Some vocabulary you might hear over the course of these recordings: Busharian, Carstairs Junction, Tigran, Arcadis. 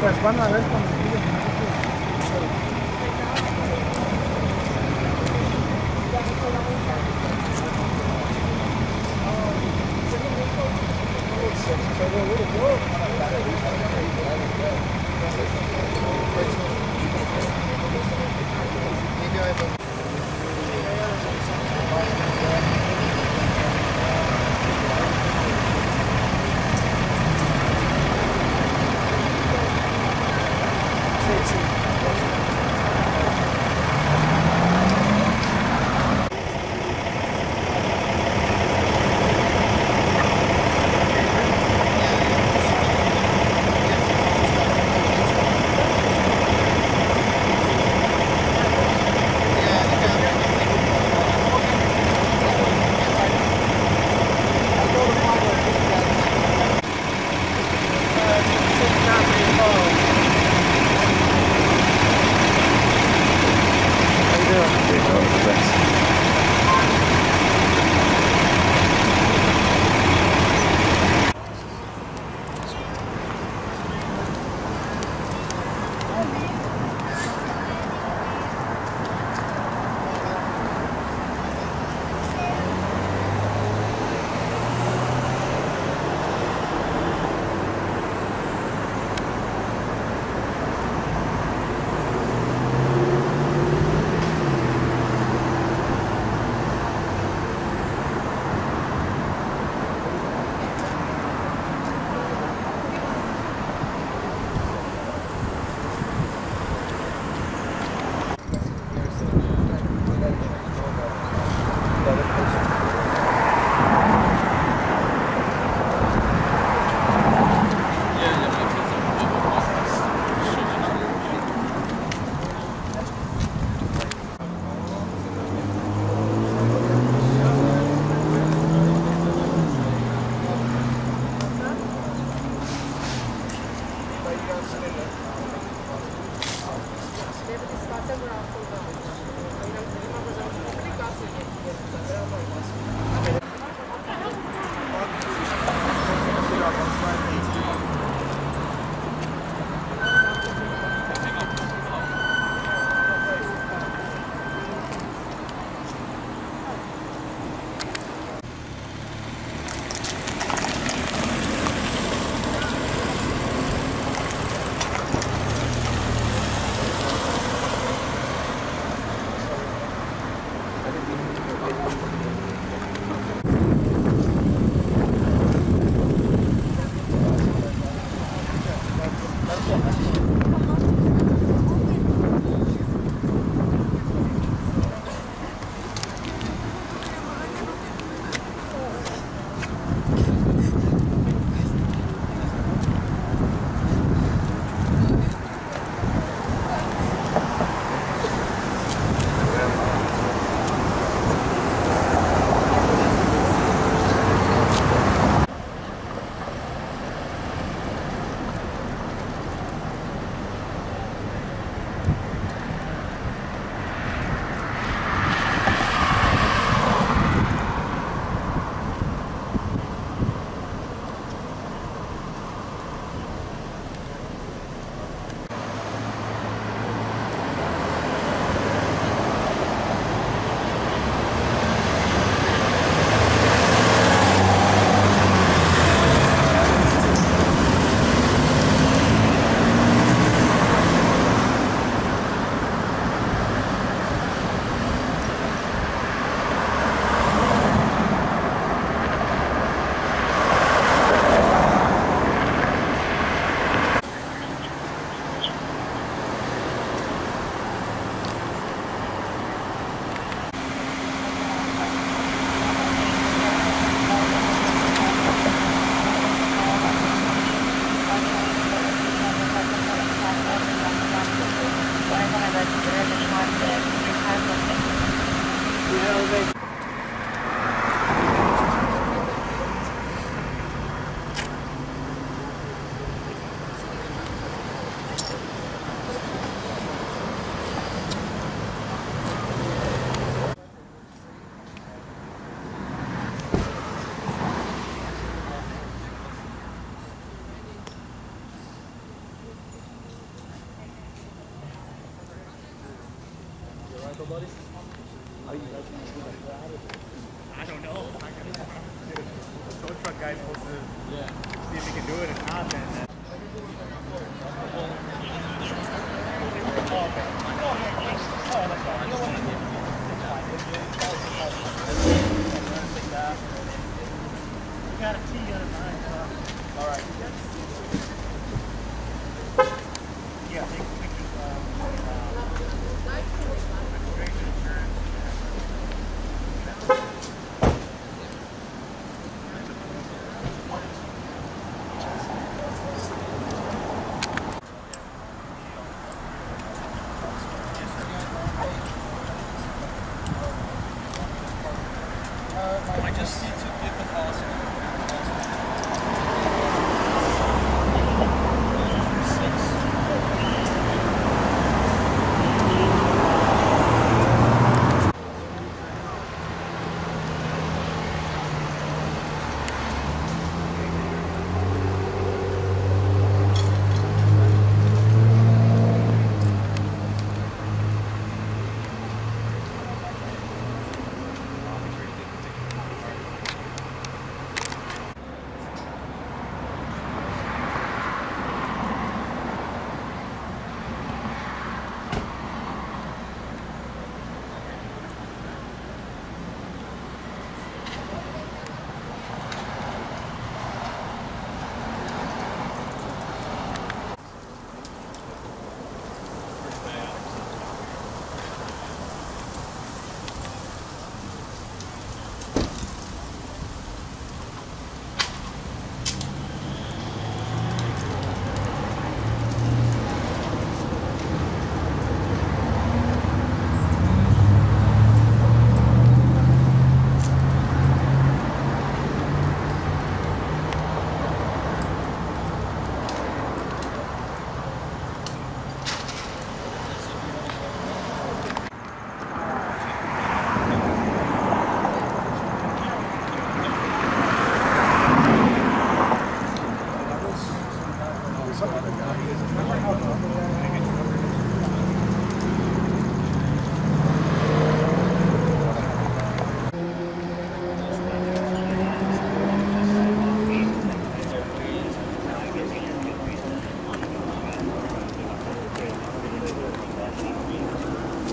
Pues van a ver I don't know. The tow truck guy's supposed to see if he can do it or not. Then. Got a T out of mine. All right. Yeah, take a picture of registration insurance. I just need to get the policy.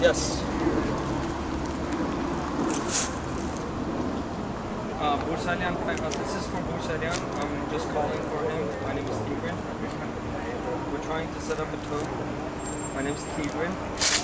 Yes. Busharian, this is from Busharian. I'm just calling for him. My name is Tigran. We're trying to set up a tow. My name is Tigran.